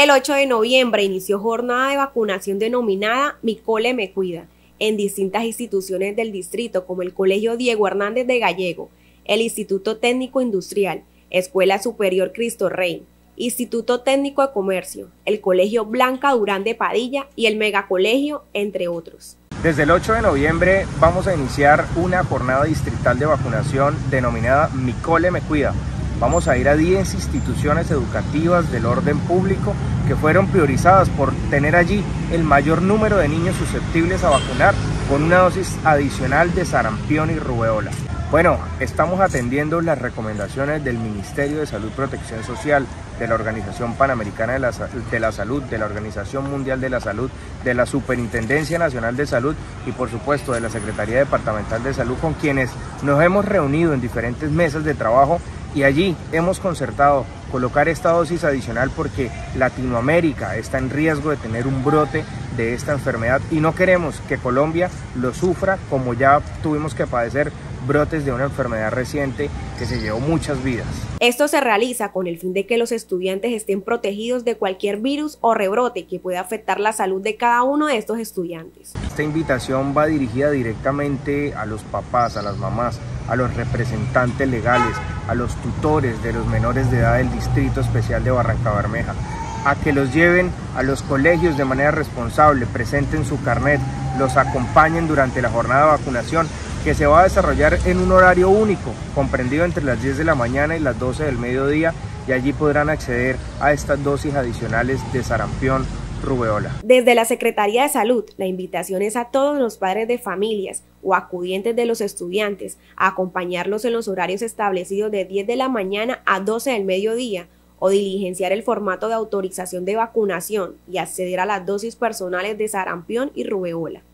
El 8 de noviembre inició jornada de vacunación denominada Mi Cole Me Cuida en distintas instituciones del distrito como el Colegio Diego Hernández de Gallego, el Instituto Técnico Industrial, Escuela Superior Cristo Rey, Instituto Técnico de Comercio, el Colegio Blanca Durán de Padilla y el Megacolegio, entre otros. Desde el 8 de noviembre vamos a iniciar una jornada distrital de vacunación denominada Mi Cole Me Cuida. Vamos a ir a 10 instituciones educativas del orden público que fueron priorizadas por tener allí el mayor número de niños susceptibles a vacunar con una dosis adicional de sarampión y rubeola. Bueno, estamos atendiendo las recomendaciones del Ministerio de Salud y Protección Social, de la Organización Panamericana de la Salud, de la Organización Mundial de la Salud, de la Superintendencia Nacional de Salud y por supuesto de la Secretaría Departamental de Salud, con quienes nos hemos reunido en diferentes mesas de trabajo y allí hemos concertado colocar esta dosis adicional porque Latinoamérica está en riesgo de tener un brote de esta enfermedad y no queremos que Colombia lo sufra como ya tuvimos que padecer brotes de una enfermedad reciente que se llevó muchas vidas. Esto se realiza con el fin de que los estudiantes estén protegidos de cualquier virus o rebrote que pueda afectar la salud de cada uno de estos estudiantes. Esta invitación va dirigida directamente a los papás, a las mamás, a los representantes legales, a los tutores de los menores de edad del Distrito Especial de Barrancabermeja, a que los lleven a los colegios de manera responsable, presenten su carnet, los acompañen durante la jornada de vacunación que se va a desarrollar en un horario único, comprendido entre las 10 de la mañana y las 12 del mediodía, y allí podrán acceder a estas dosis adicionales de sarampión, rubeola. Desde la Secretaría de Salud, la invitación es a todos los padres de familias o acudientes de los estudiantes a acompañarlos en los horarios establecidos de 10 de la mañana a 12 del mediodía, o diligenciar el formato de autorización de vacunación y acceder a las dosis personales de sarampión y rubeola.